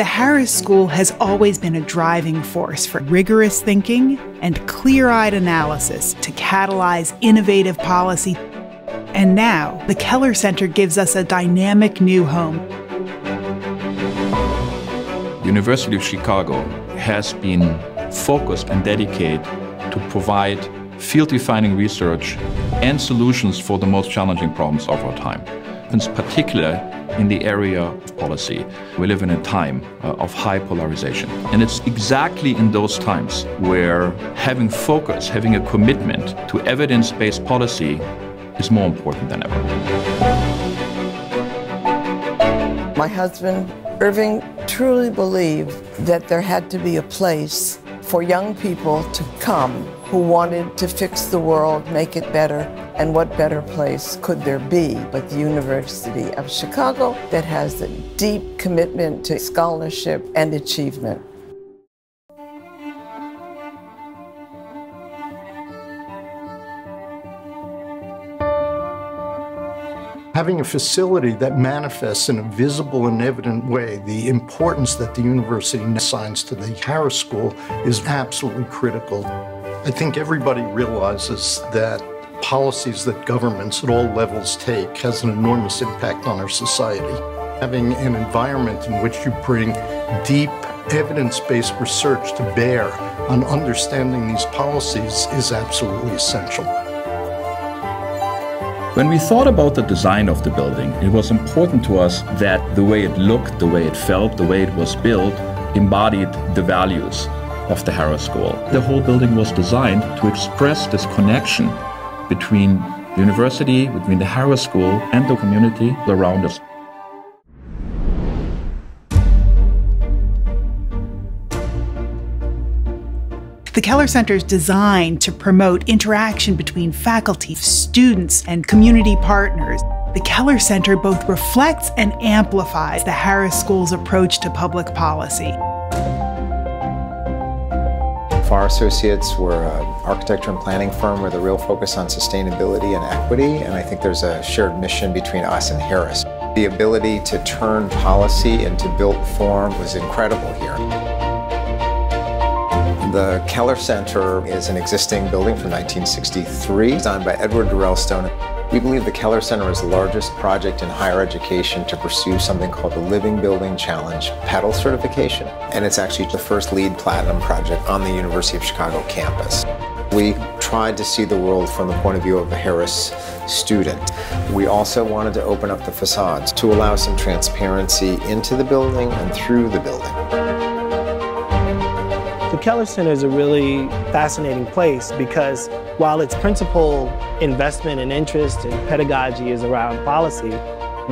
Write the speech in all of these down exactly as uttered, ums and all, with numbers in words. The Harris School has always been a driving force for rigorous thinking and clear-eyed analysis to catalyze innovative policy. And now, the Keller Center gives us a dynamic new home. University of Chicago has been focused and dedicated to provide field-defining research and solutions for the most challenging problems of our time, in particular in the area of policy. We live in a time uh, of high polarization, and it's exactly in those times where having focus, having a commitment to evidence-based policy is more important than ever. My husband, Irving, truly believed that there had to be a place for young people to come who wanted to fix the world, make it better, and what better place could there be but the University of Chicago that has a deep commitment to scholarship and achievement. Having a facility that manifests in a visible and evident way the importance that the university assigns to the Harris School is absolutely critical. I think everybody realizes that policies that governments at all levels take has an enormous impact on our society. Having an environment in which you bring deep, evidence-based research to bear on understanding these policies is absolutely essential. When we thought about the design of the building, it was important to us that the way it looked, the way it felt, the way it was built embodied the values of the Harris School. The whole building was designed to express this connection between the university, between the Harris School and the community around us. The Keller Center is designed to promote interaction between faculty, students, and community partners. The Keller Center both reflects and amplifies the Harris School's approach to public policy. F A R Associates, we're an architecture and planning firm with a real focus on sustainability and equity, and I think there's a shared mission between us and Harris. The ability to turn policy into built form was incredible here. The Keller Center is an existing building from nineteen sixty-three, designed by Edward Durrell Stone. We believe the Keller Center is the largest project in higher education to pursue something called the Living Building Challenge Petal Certification, and it's actually the first LEED Platinum project on the University of Chicago campus. We tried to see the world from the point of view of a Harris student. We also wanted to open up the facades to allow some transparency into the building and through the building. The Keller Center is a really fascinating place because while its principal investment and interest and pedagogy is around policy,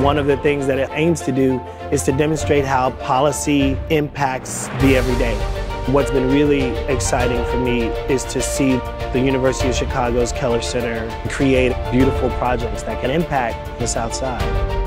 one of the things that it aims to do is to demonstrate how policy impacts the everyday. What's been really exciting for me is to see the University of Chicago's Keller Center create beautiful projects that can impact the South Side.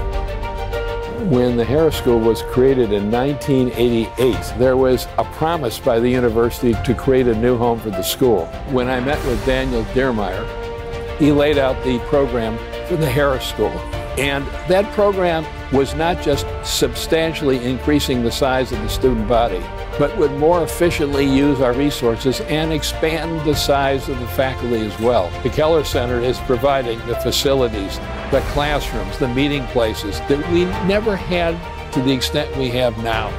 When the Harris School was created in nineteen eighty-eight, there was a promise by the university to create a new home for the school. When I met with Daniel Diermeier, he laid out the program for the Harris School. And that program was not just substantially increasing the size of the student body, but would more efficiently use our resources and expand the size of the faculty as well. The Keller Center is providing the facilities, the classrooms, the meeting places that we never had to the extent we have now.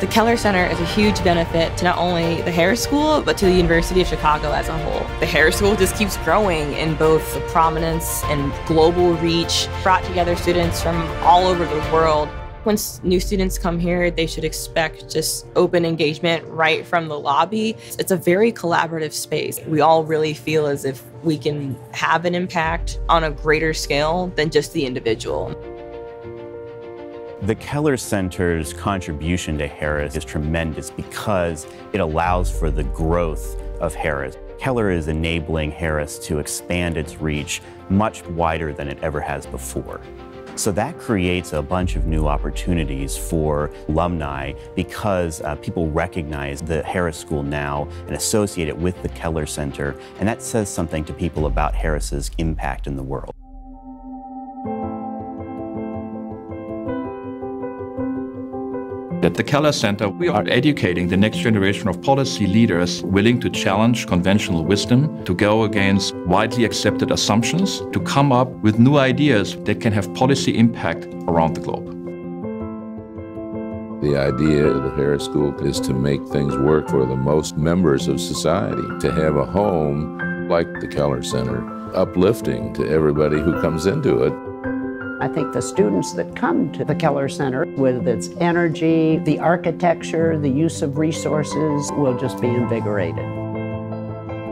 The Keller Center is a huge benefit to not only the Harris School, but to the University of Chicago as a whole. The Harris School just keeps growing in both the prominence and global reach, brought together students from all over the world. Once new students come here, they should expect just open engagement right from the lobby. It's a very collaborative space. We all really feel as if we can have an impact on a greater scale than just the individual. The Keller Center's contribution to Harris is tremendous because it allows for the growth of Harris. Keller is enabling Harris to expand its reach much wider than it ever has before. So that creates a bunch of new opportunities for alumni because uh, people recognize the Harris School now and associate it with the Keller Center, and that says something to people about Harris's impact in the world. At the Keller Center, we are educating the next generation of policy leaders willing to challenge conventional wisdom, to go against widely accepted assumptions, to come up with new ideas that can have policy impact around the globe. The idea of the Harris School is to make things work for the most members of society, to have a home like the Keller Center, uplifting to everybody who comes into it. I think the students that come to the Keller Center, with its energy, the architecture, the use of resources, will just be invigorated.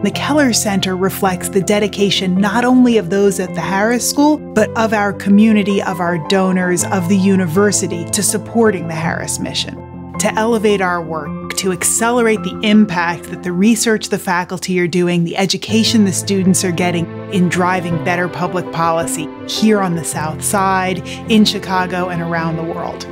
The Keller Center reflects the dedication not only of those at the Harris School, but of our community, of our donors, of the university, to supporting the Harris mission, to elevate our work, to accelerate the impact that the research the faculty are doing, the education the students are getting, in driving better public policy here on the South Side, in Chicago, and around the world.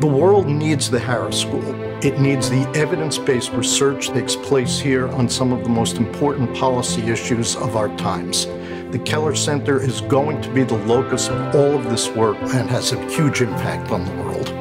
The world needs the Harris School. It needs the evidence-based research that takes place here on some of the most important policy issues of our times. The Keller Center is going to be the locus of all of this work and has a huge impact on the world.